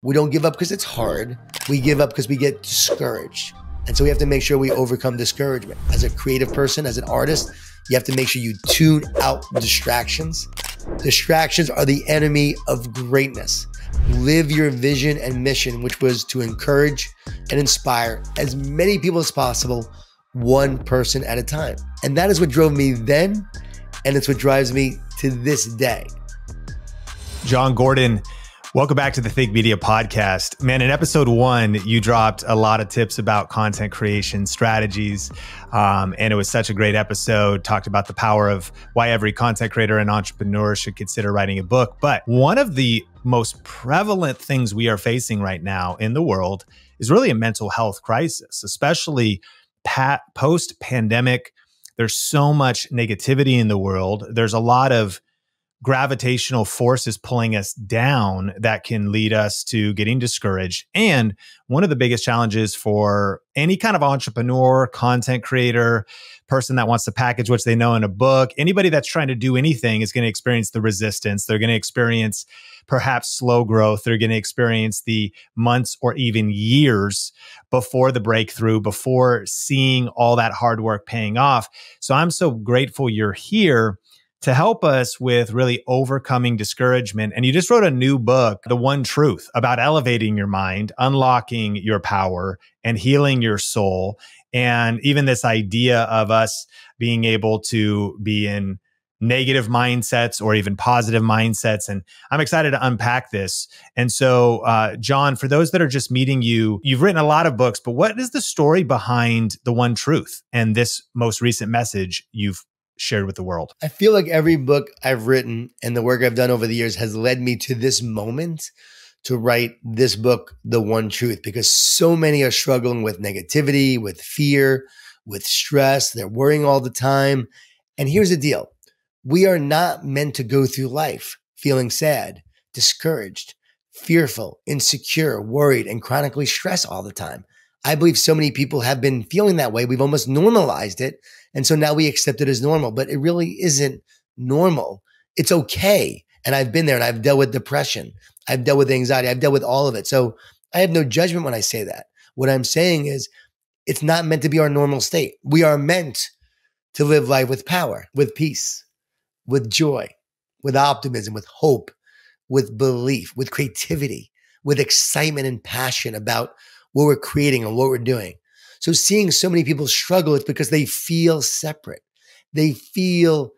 We don't give up because it's hard. We give up because we get discouraged. And so we have to make sure we overcome discouragement. As a creative person, as an artist, you have to make sure you tune out distractions. Distractions are the enemy of greatness. Live your vision and mission, which was to encourage and inspire as many people as possible, one person at a time. And that is what drove me then, and it's what drives me to this day. Jon Gordon, welcome back to the Think Media Podcast. Man, in episode 1, you dropped a lot of tips about content creation strategies, and it was such a great episode. Talked about the power of why every content creator and entrepreneur should consider writing a book. But one of the most prevalent things we are facing right now in the world is really a mental health crisis, especially post-pandemic. There's so much negativity in the world. There's a lot of gravitational forces pulling us down that can lead us to getting discouraged. And one of the biggest challenges for any kind of entrepreneur, content creator, person that wants to package what they know in a book, anybody that's trying to do anything is going to experience the resistance. They're going to experience perhaps slow growth. They're going to experience the months or even years before the breakthrough, before seeing all that hard work paying off. So I'm so grateful you're here to help us with really overcoming discouragement. And you just wrote a new book, The One Truth, about elevating your mind, unlocking your power, and healing your soul. And even this idea of us being able to be in negative mindsets or even positive mindsets. And I'm excited to unpack this. And so, Jon, for those that are just meeting you, you've written a lot of books, but what is the story behind The One Truth and this most recent message you've shared with the world? I feel like every book I've written and the work I've done over the years has led me to this moment to write this book, The One Truth, because so many are struggling with negativity, with fear, with stress. They're worrying all the time. And here's the deal. We are not meant to go through life feeling sad, discouraged, fearful, insecure, worried, and chronically stressed all the time. I believe so many people have been feeling that way. We've almost normalized it. And so now we accept it as normal, but it really isn't normal. It's okay. And I've been there, and I've dealt with depression. I've dealt with anxiety. I've dealt with all of it. So I have no judgment when I say that. What I'm saying is it's not meant to be our normal state. We are meant to live life with power, with peace, with joy, with optimism, with hope, with belief, with creativity, with excitement and passion about what we're creating and what we're doing. So seeing so many people struggle, it's because they feel separate. They feel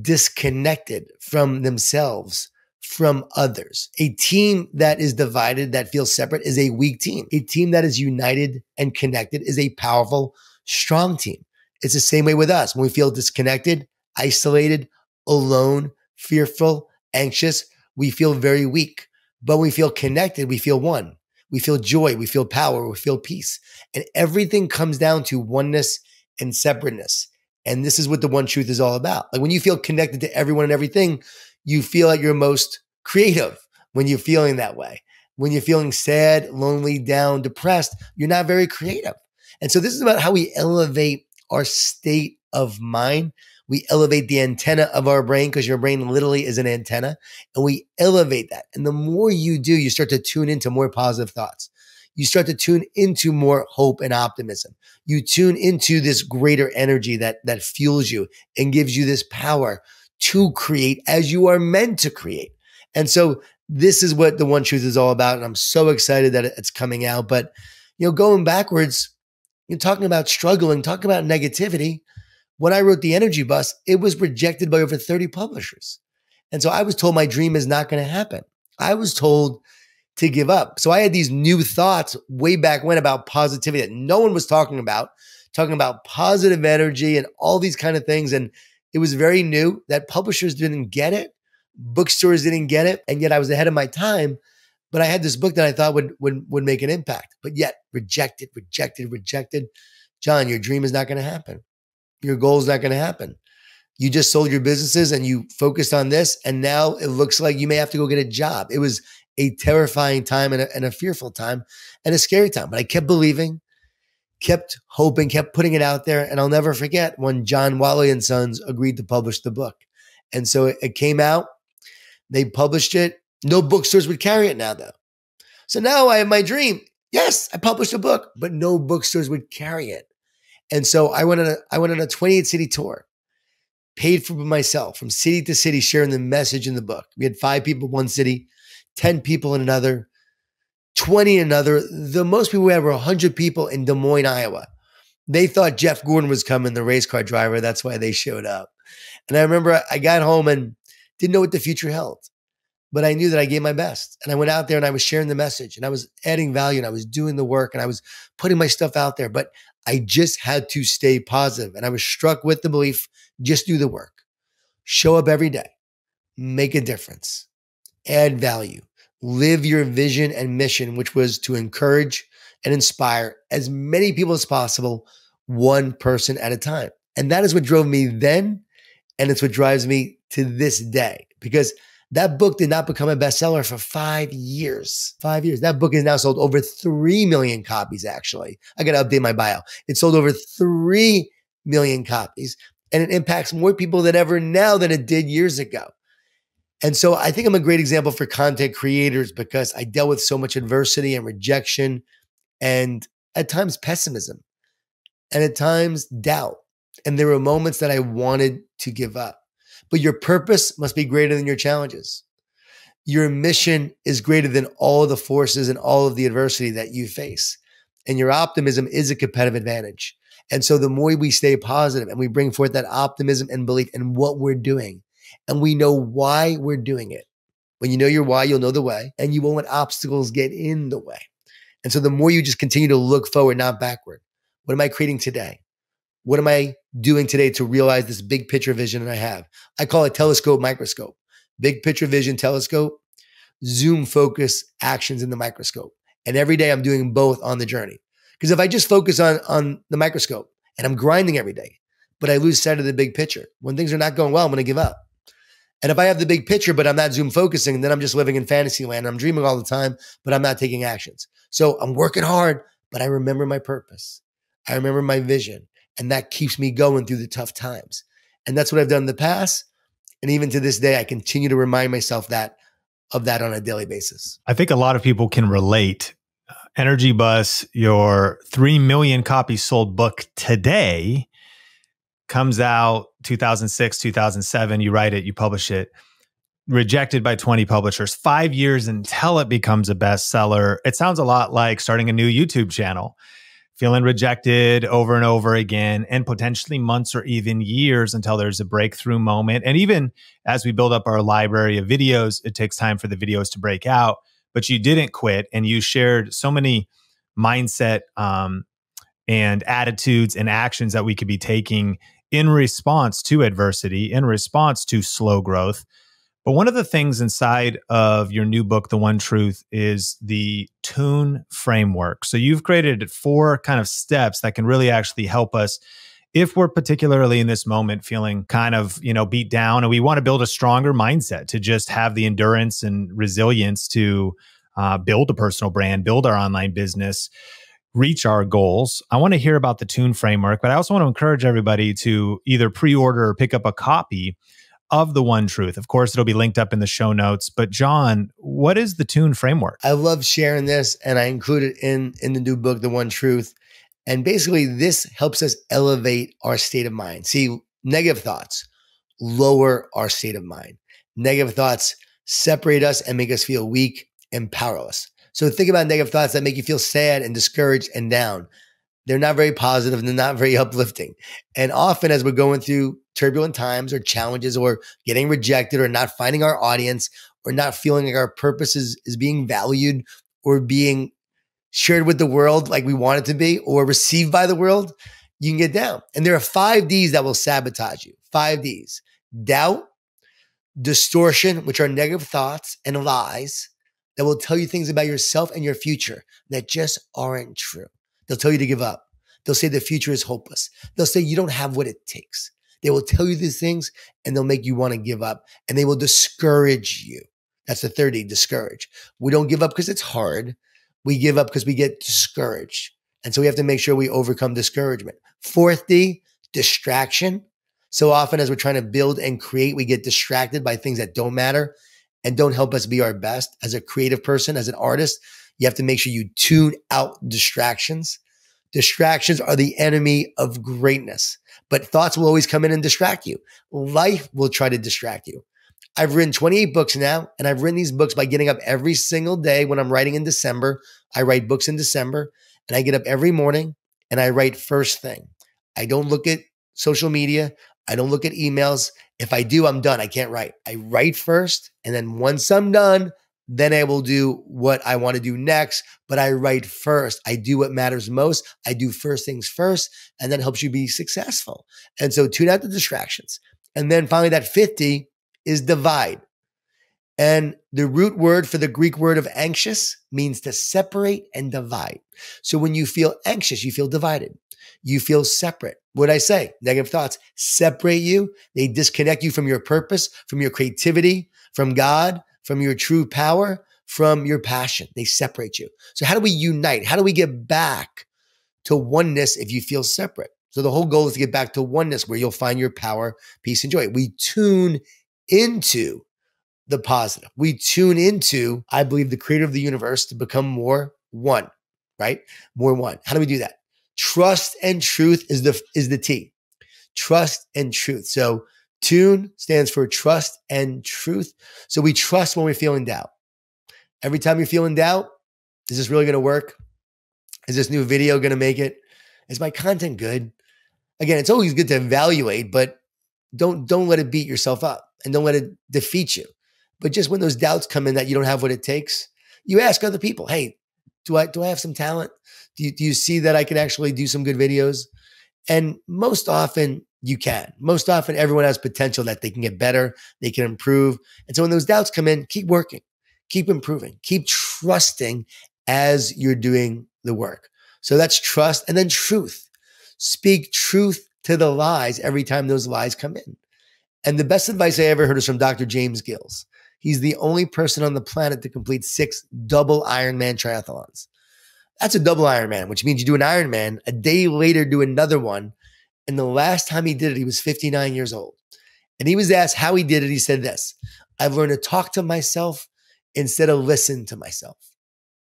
disconnected from themselves, from others. A team that is divided, that feels separate, is a weak team. A team that is united and connected is a powerful, strong team. It's the same way with us. When we feel disconnected, isolated, alone, fearful, anxious, we feel very weak. But when we feel connected, we feel one. We feel joy, we feel power, we feel peace. And everything comes down to oneness and separateness. And this is what The One Truth is all about. Like, when you feel connected to everyone and everything, you feel like you're most creative when you're feeling that way. When you're feeling sad, lonely, down, depressed, you're not very creative. And so this is about how we elevate our state of mind. We elevate the antenna of our brain, because your brain literally is an antenna, and we elevate that. And the more you do, you start to tune into more positive thoughts. You start to tune into more hope and optimism. You tune into this greater energy that fuels you and gives you this power to create as you are meant to create. And so this is what The One Truth is all about. And I'm so excited that it's coming out. But, you know, going backwards, you're talking about struggling, talking about negativity. When I wrote The Energy Bus, it was rejected by over 30 publishers. And so I was told my dream is not going to happen. I was told to give up. So I had these new thoughts way back when about positivity that no one was talking about positive energy and all these kind of things. And it was very new. That publishers didn't get it. Bookstores didn't get it. And yet I was ahead of my time. But I had this book that I thought would make an impact. But yet rejected, rejected, rejected. Jon, your dream is not going to happen. Your goal's not going to happen. You just sold your businesses and you focused on this, and now it looks like you may have to go get a job. It was a terrifying time and a fearful time and a scary time. But I kept believing, kept hoping, kept putting it out there. And I'll never forget when John Wally & Sons agreed to publish the book. And so it came out. They published it. No bookstores would carry it now, though. So now I have my dream. Yes, I published a book, but no bookstores would carry it. And so I went on a 28-city tour, paid for myself from city to city, sharing the message in the book. We had 5 people in one city, 10 people in another, 20 in another. The most people we had were 100 people in Des Moines, Iowa. They thought Jeff Gordon was coming, the race car driver. That's why they showed up. And I remember I got home and didn't know what the future held, but I knew that I gave my best. And I went out there and I was sharing the message and I was adding value and I was doing the work and I was putting my stuff out there, but I just had to stay positive. And I was struck with the belief, just do the work, show up every day, make a difference, add value, live your vision and mission, which was to encourage and inspire as many people as possible, one person at a time. And that is what drove me then. And it's what drives me to this day, because that book did not become a bestseller for 5 years. 5 years. That book has now sold over 3 million copies, actually. I got to update my bio. It sold over 3 million copies, and it impacts more people than ever now than it did years ago. And so I think I'm a great example for content creators because I dealt with so much adversity and rejection and at times pessimism and at times doubt. And there were moments that I wanted to give up. But your purpose must be greater than your challenges. Your mission is greater than all of the forces and all of the adversity that you face. And your optimism is a competitive advantage. And so the more we stay positive and we bring forth that optimism and belief in what we're doing, and we know why we're doing it. When you know your why, you'll know the way, and you won't let obstacles get in the way. And so the more you just continue to look forward, not backward. What am I creating today? What am I doing today to realize this big picture vision that I have? I call it telescope, microscope, big picture vision, telescope, zoom, focus, actions in the microscope. And every day I'm doing both on the journey. Because if I just focus on the microscope and I'm grinding every day, but I lose sight of the big picture. When things are not going well, I'm going to give up. And if I have the big picture, but I'm not zoom focusing, then I'm just living in fantasy land. I'm dreaming all the time, but I'm not taking actions. So I'm working hard, but I remember my purpose. I remember my vision. And that keeps me going through the tough times. And that's what I've done in the past. And even to this day, I continue to remind myself of that on a daily basis. I think a lot of people can relate. Energy Bus, your 3 million copies sold book today comes out 2006, 2007. You write it, you publish it, rejected by 20 publishers, 5 years until it becomes a bestseller. It sounds a lot like starting a new YouTube channel. Feeling rejected over and over again, and potentially months or even years until there's a breakthrough moment. And even as we build up our library of videos, it takes time for the videos to break out, but you didn't quit. And you shared so many mindset and attitudes and actions that we could be taking in response to adversity, in response to slow growth. But one of the things inside of your new book, The One Truth, is the TUNE framework. So you've created 4 kind of steps that can really actually help us if we're particularly in this moment feeling kind of, you know, beat down, and we want to build a stronger mindset to just have the endurance and resilience to build a personal brand, build our online business, reach our goals. I want to hear about the TUNE framework, but I also want to encourage everybody to either pre-order or pick up a copy of The One Truth. Of course, it'll be linked up in the show notes. But John, what is the TUNE framework? I love sharing this, and I include it in the new book, The One Truth. And basically, this helps us elevate our state of mind. See, negative thoughts lower our state of mind. Negative thoughts separate us and make us feel weak and powerless. So think about negative thoughts that make you feel sad and discouraged and down. They're not very positive and they're not very uplifting. And often as we're going through turbulent times or challenges or getting rejected or not finding our audience or not feeling like our purpose is being valued or being shared with the world like we want it to be or received by the world, you can get down. And there are 5 Ds that will sabotage you. 5 Ds: doubt, distortion, which are negative thoughts, and lies that will tell you things about yourself and your future that just aren't true. They'll tell you to give up. They'll say the future is hopeless. They'll say you don't have what it takes. They will tell you these things and they'll make you want to give up, and they will discourage you. That's the third D, discourage. We don't give up because it's hard. We give up because we get discouraged. And so we have to make sure we overcome discouragement. Fourth D, distraction. So often as we're trying to build and create, we get distracted by things that don't matter and don't help us be our best as a creative person, as an artist. You have to make sure you tune out distractions. Distractions are the enemy of greatness, but thoughts will always come in and distract you. Life will try to distract you. I've written 28 books now, and I've written these books by getting up every single day. When I'm writing in December, I write books in December, and I get up every morning and I write first thing. I don't look at social media. I don't look at emails. If I do, I'm done. I can't write. I write first, and then once I'm done, then I will do what I want to do next, but I write first. I do what matters most. I do first things first, and that helps you be successful. And so tune out the distractions. And then finally, that 50 is divide. And the root word for the Greek word of anxious means to separate and divide. So when you feel anxious, you feel divided. You feel separate. What did I say? Negative thoughts separate you. They disconnect you from your purpose, from your creativity, from God, from your true power, from your passion. They separate you. So how do we unite? How do we get back to oneness if you feel separate? So the whole goal is to get back to oneness where you'll find your power, peace, and joy. We tune into the positive. We tune into, I believe, the creator of the universe to become more one, right? More one. How do we do that? Trust and truth is the T. Trust and truth. So TUNE stands for trust and truth. So we trust when we feel in doubt. Every time you feel in doubt, is this really going to work? Is this new video going to make it? Is my content good? Again, it's always good to evaluate, but don't let it beat yourself up and don't let it defeat you. But just when those doubts come in that you don't have what it takes, you ask other people, hey, do I have some talent? Do you see that I can actually do some good videos? And most often, you can. Most often, everyone has potential that they can get better, they can improve. And so when those doubts come in, keep working, keep improving, keep trusting as you're doing the work. So that's trust. And then truth. Speak truth to the lies every time those lies come in. And the best advice I ever heard is from Dr. James Gills. He's the only person on the planet to complete 6 double Ironman triathlons. That's a double Ironman, which means you do an Ironman, a day later do another one. And the last time he did it, he was 59 years old. And he was asked how he did it. He said this: I've learned to talk to myself instead of listen to myself.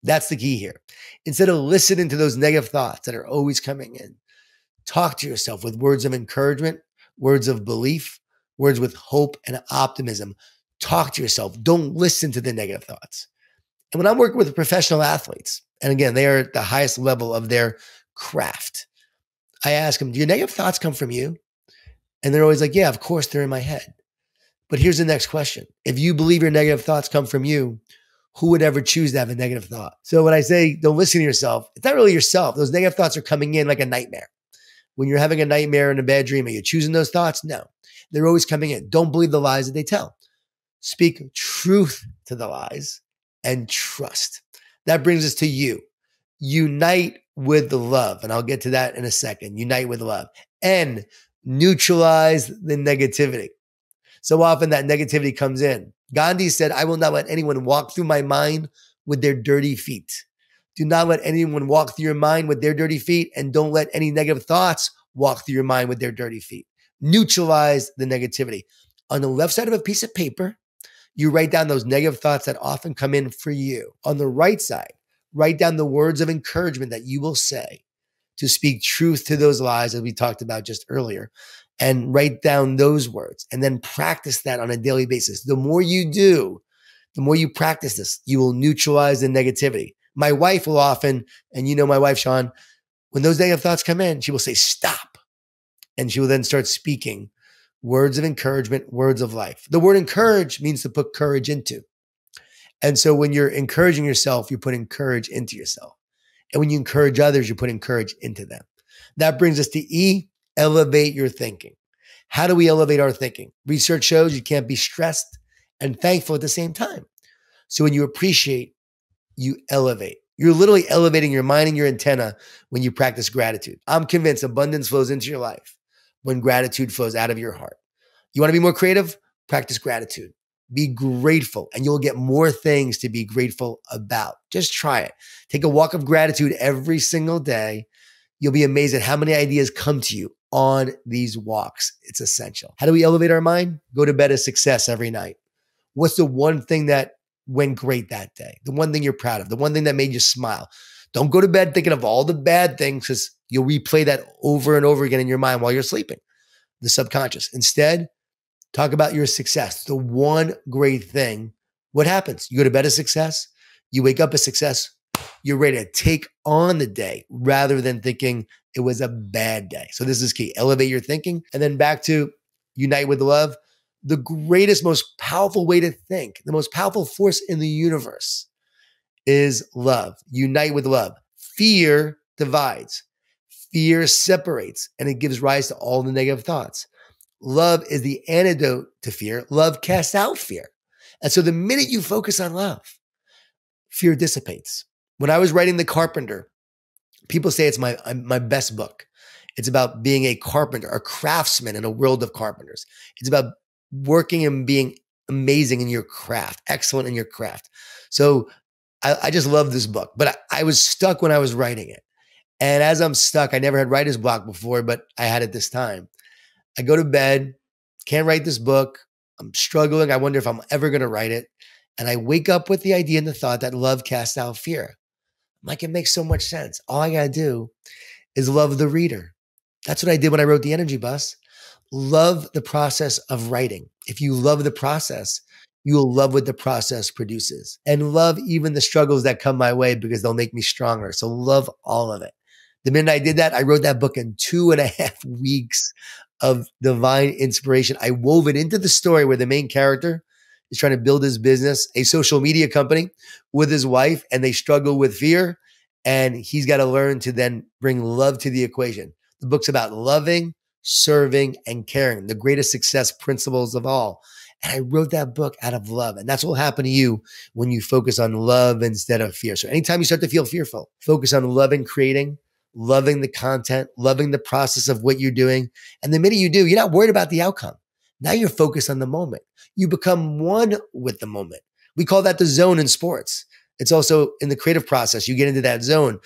That's the key here. Instead of listening to those negative thoughts that are always coming in, talk to yourself with words of encouragement, words of belief, words with hope and optimism. Talk to yourself. Don't listen to the negative thoughts. And when I'm working with professional athletes, and again, they are at the highest level of their craft, I ask them, do your negative thoughts come from you? And they're always like, yeah, of course they're in my head. But here's the next question. If you believe your negative thoughts come from you, who would ever choose to have a negative thought? So when I say don't listen to yourself, it's not really yourself. Those negative thoughts are coming in like a nightmare. When you're having a nightmare and a bad dream, are you choosing those thoughts? No, they're always coming in. Don't believe the lies that they tell. Speak truth to the lies and trust. That brings us to you. Unite with the love. And I'll get to that in a second. Unite with love and neutralize the negativity. So often that negativity comes in. Gandhi said, I will not let anyone walk through my mind with their dirty feet. Do not let anyone walk through your mind with their dirty feet, and don't let any negative thoughts walk through your mind with their dirty feet. Neutralize the negativity. On the left side of a piece of paper, you write down those negative thoughts that often come in for you. On the right side, write down the words of encouragement that you will say to speak truth to those lies that we talked about just earlier, and write down those words and then practice that on a daily basis. The more you do, the more you practice this, you will neutralize the negativity. My wife will often, and you know my wife, Sean, when those negative thoughts come in, she will say, stop. And she will then start speaking words of encouragement, words of life. The word encourage means to put courage into. And so when you're encouraging yourself, you're putting courage into yourself. And when you encourage others, you're putting courage into them. That brings us to E, elevate your thinking. How do we elevate our thinking? Research shows you can't be stressed and thankful at the same time. So when you appreciate, you elevate. You're literally elevating your mind and your antenna when you practice gratitude. I'm convinced abundance flows into your life when gratitude flows out of your heart. You want to be more creative? Practice gratitude. Be grateful, and you'll get more things to be grateful about. Just try it. Take a walk of gratitude every single day. You'll be amazed at how many ideas come to you on these walks. It's essential. How do we elevate our mind? Go to bed as success every night. What's the one thing that went great that day, the one thing you're proud of, the one thing that made you smile. Don't go to bed thinking of all the bad things, because you'll replay that over and over again in your mind while you're sleeping, the subconscious. Instead, talk about your success, the one great thing. What happens? You go to bed a success, you wake up a success, you're ready to take on the day rather than thinking it was a bad day. So this is key. Elevate your thinking. And then back to unite with love, the greatest, most powerful way to think, the most powerful force in the universe is love. Unite with love. Fear divides. Fear separates, and it gives rise to all the negative thoughts. Love is the antidote to fear. Love casts out fear. And so the minute you focus on love, fear dissipates. When I was writing The Carpenter, people say it's my best book. It's about being a carpenter, a craftsman in a world of carpenters. It's about working and being amazing in your craft, excellent in your craft. So I just love this book, but I was stuck when I was writing it. And as I'm stuck, I never had writer's block before, but I had it this time. I go to bed, can't write this book. I'm struggling. I wonder if I'm ever going to write it. And I wake up with the idea and the thought that love casts out fear. I'm like, it makes so much sense. All I got to do is love the reader. That's what I did when I wrote The Energy Bus. Love the process of writing. If you love the process, you'll love what the process produces, and love even the struggles that come my way because they'll make me stronger. So love all of it. The minute I did that, I wrote that book in 2.5 weeks of divine inspiration. I wove it into the story where the main character is trying to build his business, a social media company, with his wife, and they struggle with fear. And he's got to learn to then bring love to the equation. The book's about loving, serving, and caring, the greatest success principles of all. And I wrote that book out of love. And that's what will happen to you when you focus on love instead of fear. So anytime you start to feel fearful, focus on love and creating, loving the content, loving the process of what you're doing. And the minute you do, you're not worried about the outcome. Now you're focused on the moment. You become one with the moment. We call that the zone in sports. It's also in the creative process. You get into that zone.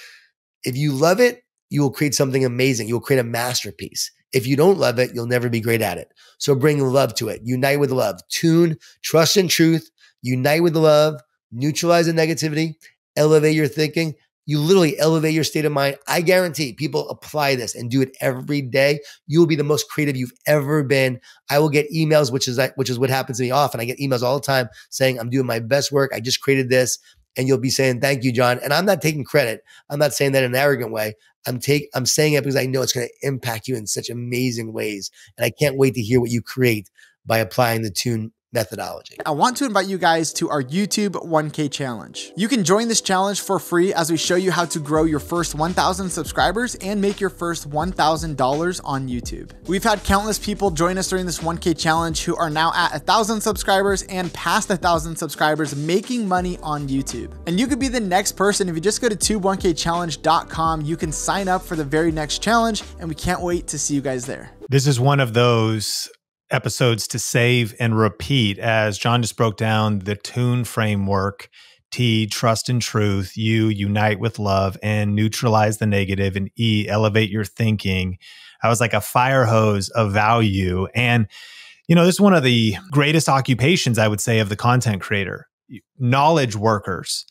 If you love it, you will create something amazing. You'll create a masterpiece. If you don't love it, you'll never be great at it. So bring love to it. Unite with love. Tune, trust in truth. Unite with love. Neutralize the negativity. Elevate your thinking. You literally elevate your state of mind. I guarantee people apply this and do it every day. You will be the most creative you've ever been. I will get emails, which is what happens to me often. I get emails all the time saying, I'm doing my best work. I just created this. And you'll be saying, thank you, John. And I'm not taking credit. I'm not saying that in an arrogant way. I'm saying it because I know it's going to impact you in such amazing ways. And I can't wait to hear what you create by applying the tune methodology. I want to invite you guys to our YouTube 1K challenge. You can join this challenge for free as we show you how to grow your first 1,000 subscribers and make your first $1,000 on YouTube. We've had countless people join us during this 1K challenge who are now at 1,000 subscribers and past 1,000 subscribers making money on YouTube. And you could be the next person. If you just go to tube1kchallenge.com, you can sign up for the very next challenge, and we can't wait to see you guys there. This is one of those episodes to save and repeat, as John just broke down the tune framework, T, trust in truth, U, unite with love, and neutralize the negative, and E, elevate your thinking. I was like a fire hose of value. And, you know, this is one of the greatest occupations, I would say, of the content creator, knowledge workers.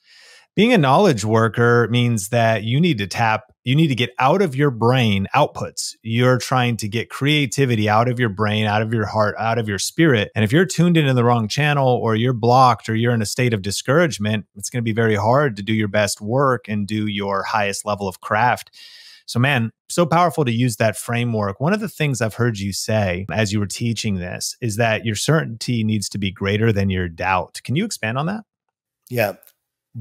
Being a knowledge worker means that you need to get out of your brain outputs. You're trying to get creativity out of your brain, out of your heart, out of your spirit. And if you're tuned in the wrong channel, or you're blocked, or you're in a state of discouragement, it's going to be very hard to do your best work and do your highest level of craft. So man, so powerful to use that framework. One of the things I've heard you say as you were teaching this is that your certainty needs to be greater than your doubt. Can you expand on that? Yeah.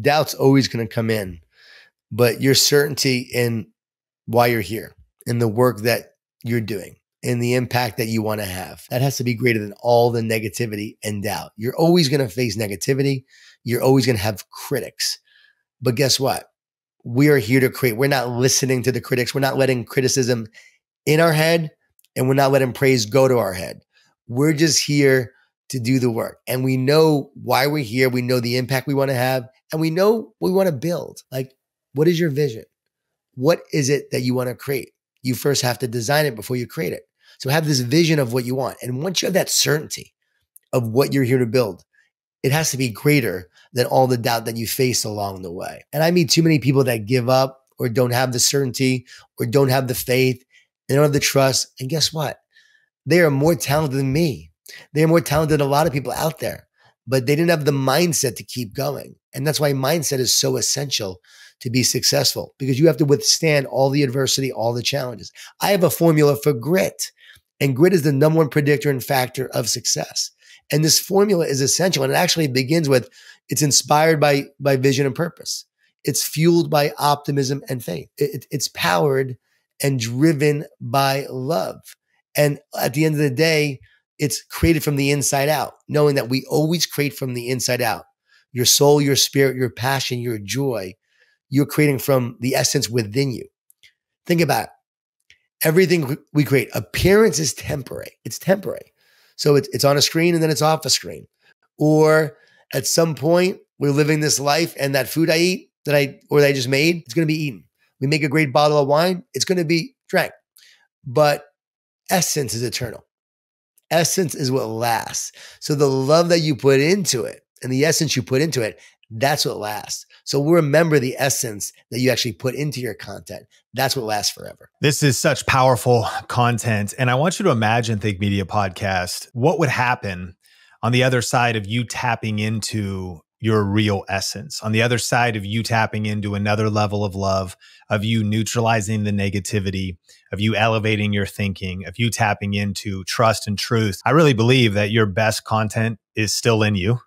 Doubt's always going to come in, but your certainty in why you're here, in the work that you're doing, in the impact that you want to have, that has to be greater than all the negativity and doubt. You're always going to face negativity. You're always going to have critics. But guess what? We are here to create. We're not listening to the critics. We're not letting criticism in our head, and we're not letting praise go to our head. We're just here to do the work. And we know why we're here. We know the impact we want to have. And we know we want to build. Like, what is your vision? What is it that you want to create? You first have to design it before you create it. So have this vision of what you want. And once you have that certainty of what you're here to build, it has to be greater than all the doubt that you face along the way. And I meet too many people that give up or don't have the certainty or don't have the faith. They don't have the trust. And guess what? They are more talented than me. They are more talented than a lot of people out there, but they didn't have the mindset to keep going. And that's why mindset is so essential to be successful, because you have to withstand all the adversity, all the challenges. I have a formula for grit, and grit is the number one predictor and factor of success. And this formula is essential. And it actually begins with, it's inspired by vision and purpose. It's fueled by optimism and faith. It's powered and driven by love. And at the end of the day, it's created from the inside out, knowing that we always create from the inside out. Your soul, your spirit, your passion, your joy, you're creating from the essence within you. Think about it. Everything we create, appearance is temporary. It's temporary. So it's on a screen and then it's off a screen. Or at some point, we're living this life and that food I eat that I just made, it's going to be eaten. We make a great bottle of wine, it's going to be drank. But essence is eternal. Essence is what lasts. So the love that you put into it and the essence you put into it, that's what lasts. So we'll remember the essence that you actually put into your content. That's what lasts forever. This is such powerful content. And I want you to imagine, Think Media Podcast, what would happen on the other side of you tapping into your real essence, on the other side of you tapping into another level of love, of you neutralizing the negativity, of you elevating your thinking, of you tapping into trust and truth. I really believe that your best content is still in you.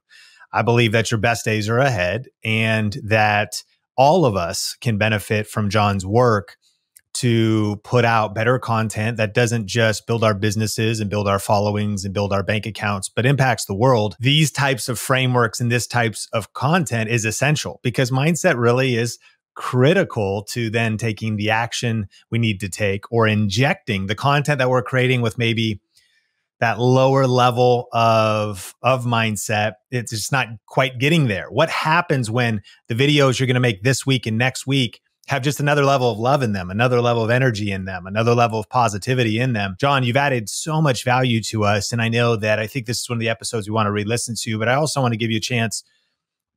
I believe that your best days are ahead, and that all of us can benefit from Jon's work to put out better content that doesn't just build our businesses and build our followings and build our bank accounts, but impacts the world. These types of frameworks and this types of content is essential, because mindset really is critical to then taking the action we need to take, or injecting the content that we're creating with maybe that lower level of mindset. It's just not quite getting there. What happens when the videos you're going to make this week and next week have just another level of love in them, another level of energy in them, another level of positivity in them? Jon, you've added so much value to us. And I know that I think this is one of the episodes we want to re-listen to, but I also want to give you a chance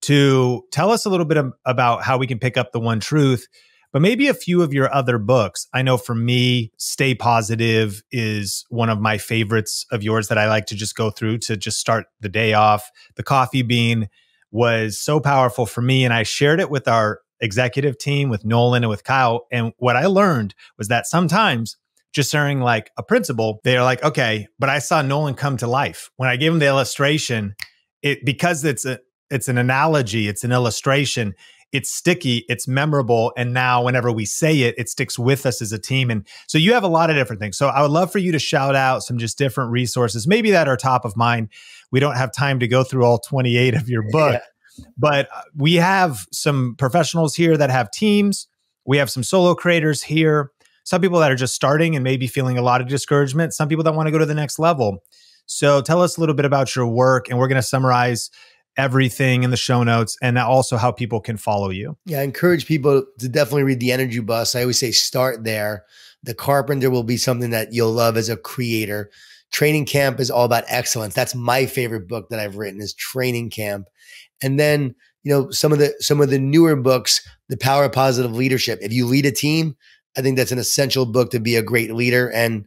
to tell us a little bit about how we can pick up The One Truth, but maybe a few of your other books. I know for me, Stay Positive is one of my favorites of yours that I like to just go through to just start the day off. The Coffee Bean was so powerful for me, and I shared it with our executive team, with Nolan and with Kyle. And what I learned was that sometimes just sharing like a principle, they're like, okay, but I saw Nolan come to life. When I gave him the illustration, because it's an analogy, it's an illustration, it's sticky, it's memorable. And now whenever we say it, it sticks with us as a team. And so you have a lot of different things. So I would love for you to shout out some just different resources, maybe that are top of mind. We don't have time to go through all 28 of your book. Yeah. But we have some professionals here that have teams. We have some solo creators here. Some people that are just starting and maybe feeling a lot of discouragement. Some people that want to go to the next level. So tell us a little bit about your work, and we're going to summarize everything in the show notes, and also how people can follow you. Yeah, I encourage people to definitely read The Energy Bus. I always say start there. The Carpenter will be something that you'll love as a creator. Training Camp is all about excellence. That's my favorite book that I've written, is Training Camp. And then, you know, some of the newer books, The Power of Positive Leadership. If you lead a team, I think that's an essential book to be a great leader. And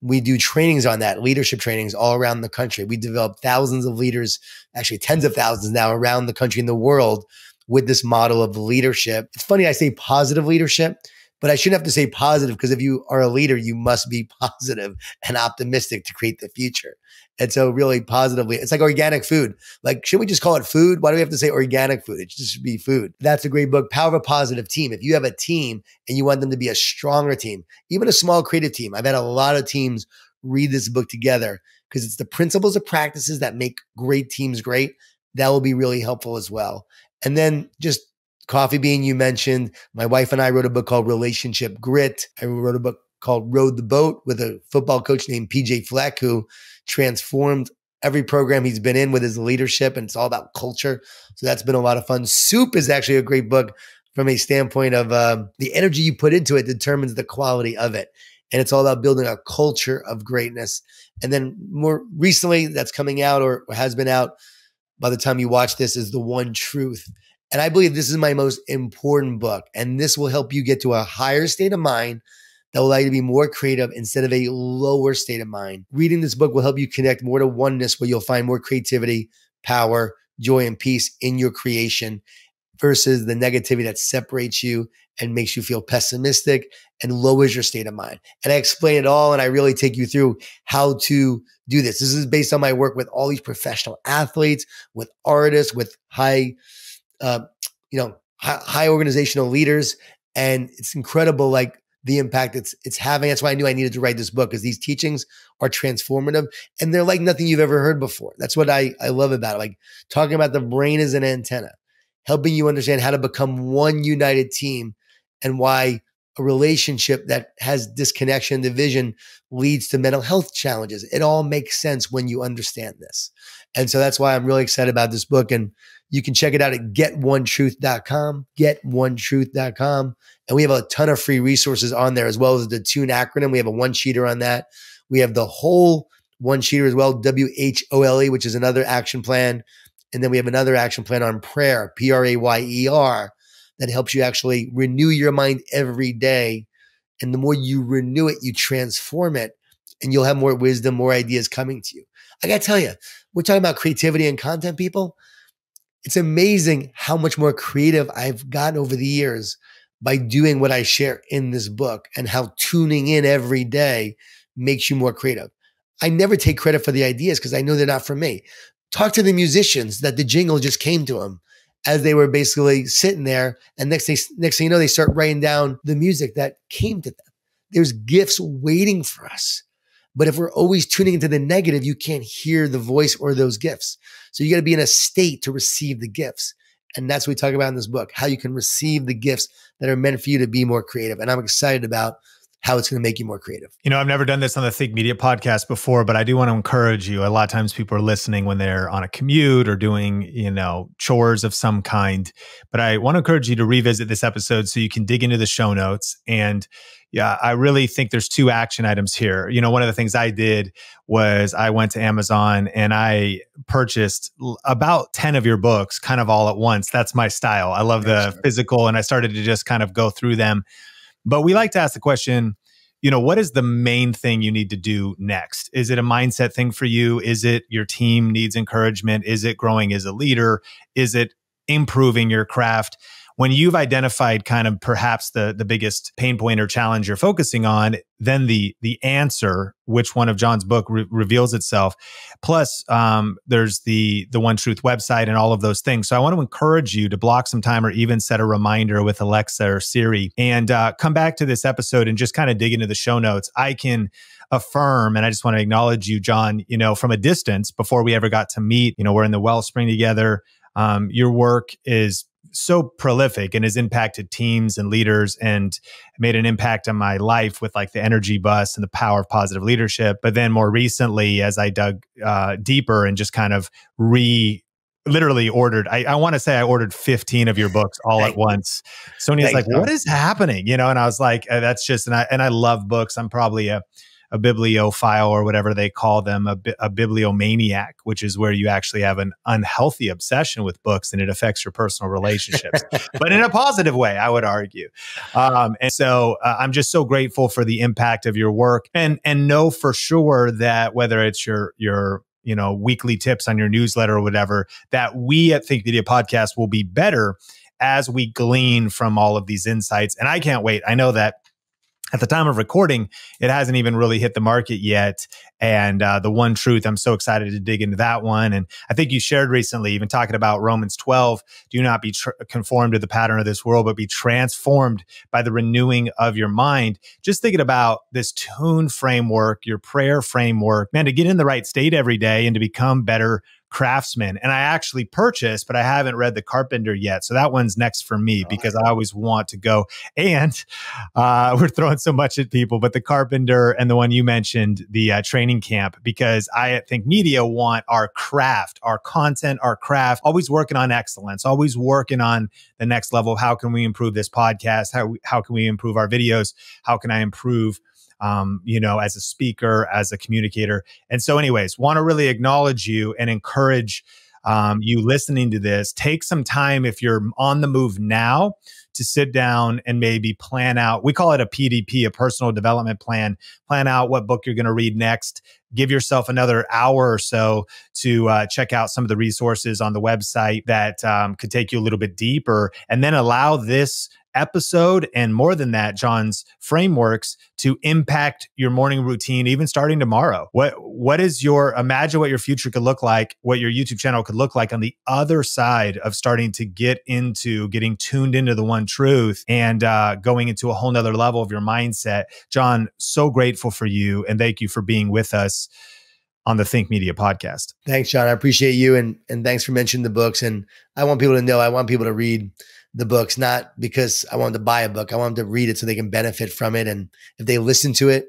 we do trainings on that, leadership trainings all around the country. We develop thousands of leaders, actually tens of thousands now around the country and the world, with this model of leadership. It's funny, I say positive leadership, but I shouldn't have to say positive, because if you are a leader, you must be positive and optimistic to create the future. And so really positively, it's like organic food. Like, should we just call it food? Why do we have to say organic food? It just should be food. That's a great book. Power of a Positive Team. If you have a team and you want them to be a stronger team, even a small creative team, I've had a lot of teams read this book together, because it's the principles and practices that make great teams great. That will be really helpful as well. And then just Coffee Bean, you mentioned. My wife and I wrote a book called Relationship Grit. I wrote a book called Row the Boat with a football coach named PJ Fleck, who transformed every program he's been in with his leadership, and it's all about culture. So that's been a lot of fun. Soup is actually a great book from a standpoint of the energy you put into it determines the quality of it. And it's all about building a culture of greatness. And then more recently, that's coming out or has been out, by the time you watch this is The One Truth. And I believe this is my most important book. And this will help you get to a higher state of mind that will allow you to be more creative instead of a lower state of mind. Reading this book will help you connect more to oneness, where you'll find more creativity, power, joy, and peace in your creation versus the negativity that separates you and makes you feel pessimistic and lowers your state of mind. And I explain it all, and I really take you through how to do this. This is based on my work with all these professional athletes, with artists, with high organizational leaders. And it's incredible, like the impact it's having. That's why I knew I needed to write this book, because these teachings are transformative and they're like nothing you've ever heard before. That's what I love about it. Like talking about the brain as an antenna, helping you understand how to become one united team and why a relationship that has disconnection, division leads to mental health challenges. It all makes sense when you understand this. And so that's why I'm really excited about this book. And you can check it out at GetOneTruth.com, GetOneTruth.com. And we have a ton of free resources on there, as well as the TUNE acronym. We have a one-sheeter on that. We have the whole one-sheeter as well, WHOLE, which is another action plan. And then we have another action plan on prayer, PRAYER, that helps you actually renew your mind every day. And the more you renew it, you transform it, and you'll have more wisdom, more ideas coming to you. I got to tell you, we're talking about creativity and content, people. It's amazing how much more creative I've gotten over the years by doing what I share in this book, and how tuning in every day makes you more creative. I never take credit for the ideas because I know they're not from me. Talk to the musicians that the jingle just came to them as they were basically sitting there. And next thing you know, they start writing down the music that came to them. There's gifts waiting for us. But if we're always tuning into the negative, you can't hear the voice or those gifts. So you got to be in a state to receive the gifts. And that's what we talk about in this book, how you can receive the gifts that are meant for you to be more creative. And I'm excited about how it's going to make you more creative. You know, I've never done this on the Think Media podcast before, but I do want to encourage you. A lot of times people are listening when they're on a commute or doing, you know, chores of some kind. But I want to encourage you to revisit this episode so you can dig into the show notes. And yeah, I really think there's two action items here. You know, one of the things I did was I went to Amazon and I purchased about 10 of your books kind of all at once. That's my style. I love the physical, and I started to just kind of go through them. But we like to ask the question, you know, what is the main thing you need to do next? Is it a mindset thing for you? Is it your team needs encouragement? Is it growing as a leader? Is it improving your craft? When you've identified kind of perhaps the biggest pain point or challenge you're focusing on, then the answer, which one of Jon's book reveals itself. Plus, there's the One Truth website and all of those things. So I want to encourage you to block some time or even set a reminder with Alexa or Siri, and come back to this episode and just kind of dig into the show notes. I can affirm, and I just want to acknowledge you, Jon, you know, from a distance before we ever got to meet. You know, we're in the Wellspring together. Your work is so prolific and has impacted teams and leaders and made an impact on my life with like The Energy Bus and The Power of Positive Leadership. But then more recently, as I dug deeper and just kind of literally ordered, I want to say I ordered 15 of your books all at once. Sonia's like, what is happening? You know, and I was like, that's just, and I love books. I'm probably a bibliophile, or whatever they call them, a bibliomaniac, which is where you actually have an unhealthy obsession with books and it affects your personal relationships, but in a positive way, I would argue. And so I'm just so grateful for the impact of your work, and know for sure that whether it's your you know, weekly tips on your newsletter or whatever, that we at Think Media Podcast will be better as we glean from all of these insights. And I can't wait. I know that at the time of recording, it hasn't even really hit the market yet. And The One Truth, I'm so excited to dig into that one. And I think you shared recently, even talking about Romans 12, do not be conformed to the pattern of this world, but be transformed by the renewing of your mind. Just thinking about this tune framework, your prayer framework, man, to get in the right state every day and to become better craftsmen. And I actually purchased, but I haven't read The Carpenter yet. So that one's next for me, because I always want to go. And we're throwing so much at people, but The Carpenter and the one you mentioned, the Training Camp, because I at Think Media want our craft, our content, our craft, always working on excellence, always working on the next level. How can we improve this podcast? How can we improve our videos? How can I improve you know, as a speaker, as a communicator. And so anyways, want to really acknowledge you and encourage you listening to this, take some time if you're on the move now to sit down and maybe plan out. We call it a PDP, a personal development plan. Plan out what book you're going to read next. Give yourself another hour or so to check out some of the resources on the website that could take you a little bit deeper, and then allow this episode and more than that, Jon's frameworks to impact your morning routine, even starting tomorrow. What is your, imagine what your future could look like, what your YouTube channel could look like on the other side of starting to get into getting tuned into the one truth and going into a whole nother level of your mindset. Jon, so grateful for you. And thank you for being with us on the Think Media Podcast. Thanks, Sean. I appreciate you. And thanks for mentioning the books. And I want people to know, I want people to read the books, not because I want them to buy a book. I want them to read it so they can benefit from it. And if they listen to it,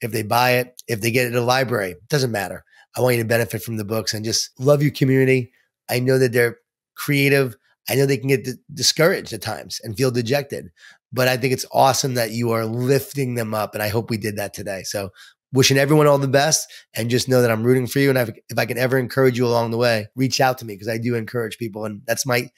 if they buy it, if they get it at a library, it doesn't matter. I want you to benefit from the books and just love your community. I know that they're creative. I know they can get discouraged at times and feel dejected, but I think it's awesome that you are lifting them up. And I hope we did that today. So wishing everyone all the best, and just know that I'm rooting for you. And if I can ever encourage you along the way, reach out to me, because I do encourage people. And that's my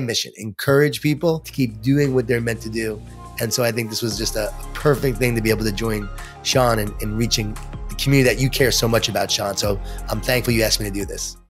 mission, encourage people to keep doing what they're meant to do. And so I think this was just a perfect thing to be able to join Sean in reaching the community that you care so much about, Sean. So I'm thankful you asked me to do this.